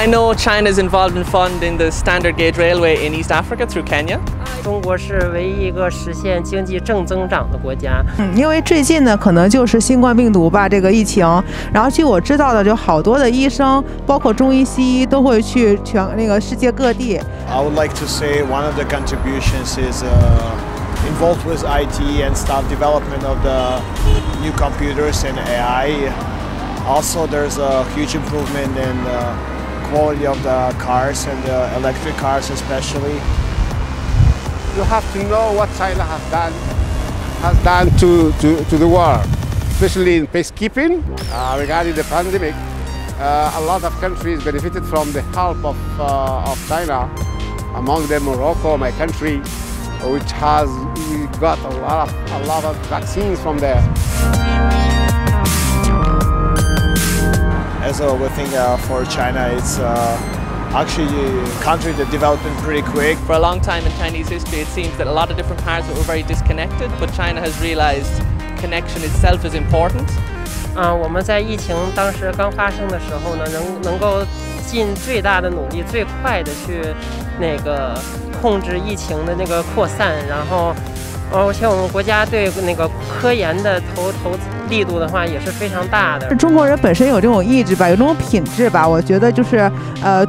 I know China's involved in funding the standard gauge railway in East Africa through Kenya. 中国是唯一一个实现经济正增长的国家。因为最近呢，可能就是新冠病毒吧，这个疫情。然后据我知道的，就好多的医生，包括中医、西医，都会去世界各地。I would like to say one of the contributions is involved with IT and staff development of the new computers and AI. Also, there's a huge improvement in quality of the cars and the electric cars, especially. You have to know what China has done to the world, especially in peacekeeping. Regarding the pandemic, a lot of countries benefited from the help of China. Among them, Morocco, my country, which has got a lot of vaccines from there. As a thing for China, it's. Actually, a country that developed pretty quick. For a long time in Chinese history, it seems that a lot of different parts were very disconnected, but China has realized connection itself is important. 我们在疫情当时刚发生的时候呢，能够尽最大的努力、最快的去控制疫情的扩散，然后而且我们国家对科研的投资。 力度的话也是非常大的。中国人本身有这种意志吧，有这种品质吧。我觉得就是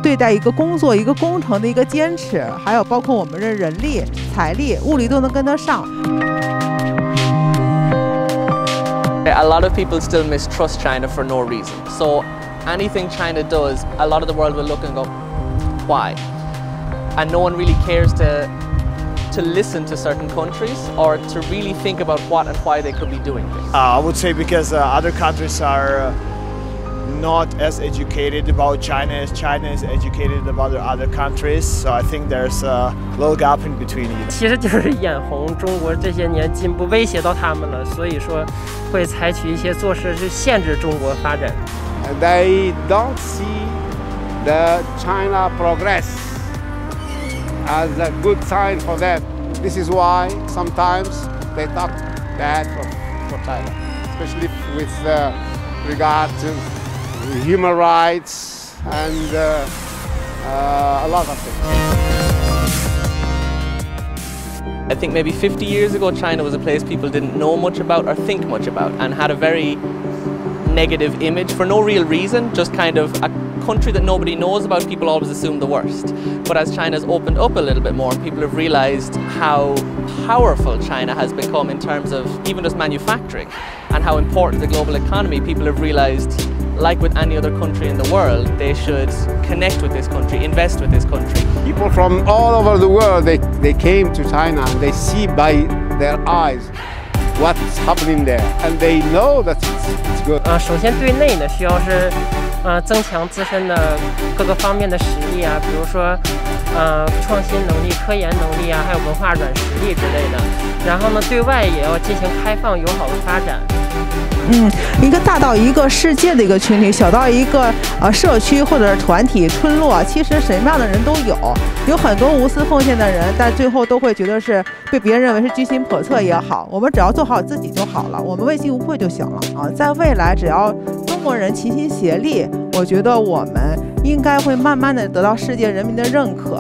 对待一个工作、一个工程的一个坚持，还有包括我们的人力、财力、物力都能跟得上。A lot of people still mistrust China for no reason. So anything China does, a lot of the world will look and go, why? And no one really cares to listen to certain countries or to really think about what and why they could be doing this? I would say because other countries are not as educated about China as China is educated about the other countries, so I think there's a little gap in between. 其实就是眼红中国这些年进步威胁到他们了，所以说会采取一些措施去限制中国发展。They don't see the China progress as a good sign for them. This is why sometimes they talk bad for China, especially with regard to human rights and a lot of things. I think maybe 50 years ago, China was a place people didn't know much about or think much about and had a very negative image for no real reason, just kind of a country that nobody knows about, people always assume the worst. But as China's opened up a little bit more, people have realized how powerful China has become in terms of even just manufacturing and how important the global economy. People have realized, like with any other country in the world, they should connect with this country, invest with this country. People from all over the world, they came to China and they see by their eyes what is happening there. And they know that it's good. 首先对内呢，需要是 增强自身的各个方面的实力啊，比如说，创新能力、科研能力啊，还有文化软实力之类的。然后呢，对外也要进行开放友好的发展。嗯，一个大到一个世界的一个群体，小到一个社区或者是团体、村落，其实什么样的人都有，有很多无私奉献的人，但最后都会觉得是被别人认为是居心叵测也好。我们只要做好自己就好了，我们问心无愧就行了啊。在未来，只要 中国人齐心协力，我觉得我们应该会慢慢地得到世界人民的认可。